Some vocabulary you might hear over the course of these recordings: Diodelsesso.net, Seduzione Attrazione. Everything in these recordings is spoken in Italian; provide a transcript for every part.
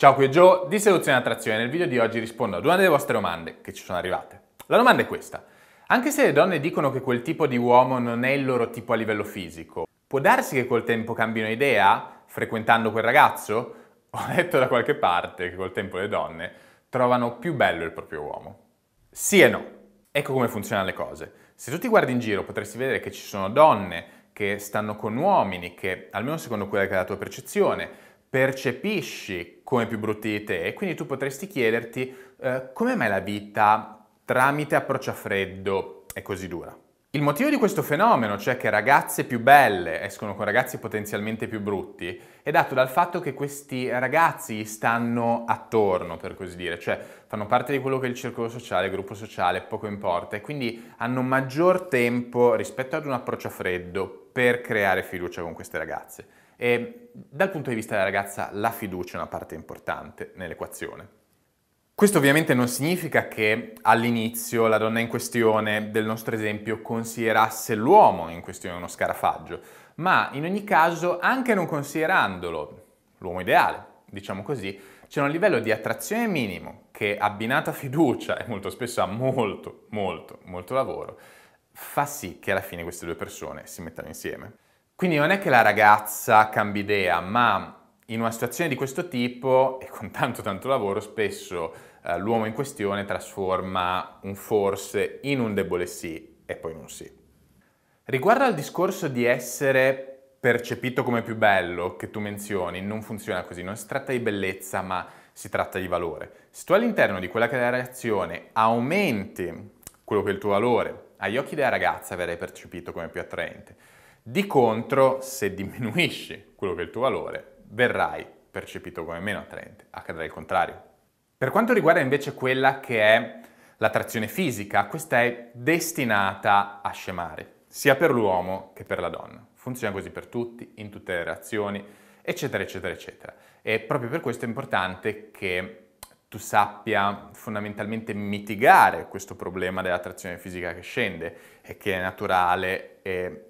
Ciao, qui è Joe di Seduzione Attrazione. Nel video di oggi rispondo ad una delle vostre domande che ci sono arrivate. La domanda è questa: anche se le donne dicono che quel tipo di uomo non è il loro tipo a livello fisico, può darsi che col tempo cambino idea frequentando quel ragazzo? Ho letto da qualche parte che col tempo le donne trovano più bello il proprio uomo. Sì e no. Ecco come funzionano le cose. Se tu ti guardi in giro potresti vedere che ci sono donne che stanno con uomini che, almeno secondo quella che è la tua percezione, percepisci come più brutti di te, e quindi tu potresti chiederti come mai la vita tramite approccio a freddo è così dura. Il motivo di questo fenomeno, cioè che ragazze più belle escono con ragazzi potenzialmente più brutti, è dato dal fatto che questi ragazzi stanno attorno, per così dire, cioè fanno parte di quello che è il circolo sociale, il gruppo sociale, poco importa, e quindi hanno maggior tempo rispetto ad un approccio a freddo per creare fiducia con queste ragazze. E dal punto di vista della ragazza la fiducia è una parte importante nell'equazione. Questo ovviamente non significa che all'inizio la donna in questione del nostro esempio considerasse l'uomo in questione uno scarafaggio, ma in ogni caso, anche non considerandolo l'uomo ideale, diciamo così, c'è un livello di attrazione minimo che, abbinata a fiducia e molto spesso a molto lavoro, fa sì che alla fine queste due persone si mettano insieme. Quindi non è che la ragazza cambi idea, ma in una situazione di questo tipo e con tanto lavoro spesso l'uomo in questione trasforma un forse in un debole sì e poi in un sì. Riguardo al discorso di essere percepito come più bello che tu menzioni, non funziona così, non si tratta di bellezza ma si tratta di valore. Se tu all'interno di quella che è la relazione aumenti quello che è il tuo valore, agli occhi della ragazza verrai percepito come più attraente. Di contro, se diminuisci quello che è il tuo valore, verrai percepito come meno attraente, accadrà il contrario. Per quanto riguarda invece quella che è l'attrazione fisica, questa è destinata a scemare, sia per l'uomo che per la donna. Funziona così per tutti, in tutte le relazioni, eccetera, eccetera, eccetera. E proprio per questo è importante che tu sappia fondamentalmente mitigare questo problema dell'attrazione fisica che scende e che è naturale e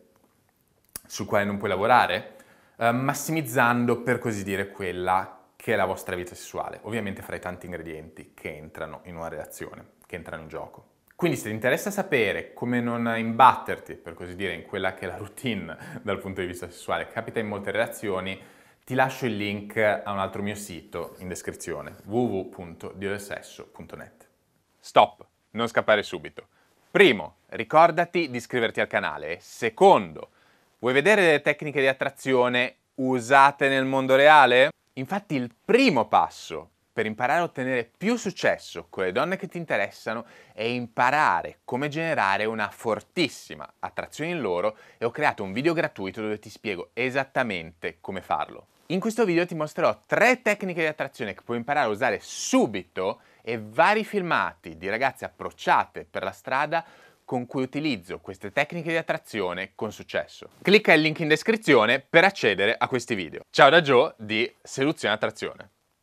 sul quale non puoi lavorare, massimizzando, per così dire, quella che è la vostra vita sessuale, ovviamente fra i tanti ingredienti che entrano in una relazione, che entrano in gioco. Quindi se ti interessa sapere come non imbatterti, per così dire, in quella che è la routine dal punto di vista sessuale, capita in molte relazioni, ti lascio il link a un altro mio sito in descrizione, www.diodelsesso.net. Stop! Non scappare subito. Primo, ricordati di iscriverti al canale. Secondo, vuoi vedere delle tecniche di attrazione usate nel mondo reale? Infatti il primo passo per imparare a ottenere più successo con le donne che ti interessano è imparare come generare una fortissima attrazione in loro, e ho creato un video gratuito dove ti spiego esattamente come farlo. In questo video ti mostrerò 3 tecniche di attrazione che puoi imparare a usare subito e vari filmati di ragazze approcciate per la strada con cui utilizzo queste tecniche di attrazione con successo. Clicca il link in descrizione per accedere a questi video. Ciao da Joe di Seduzione Attrazione.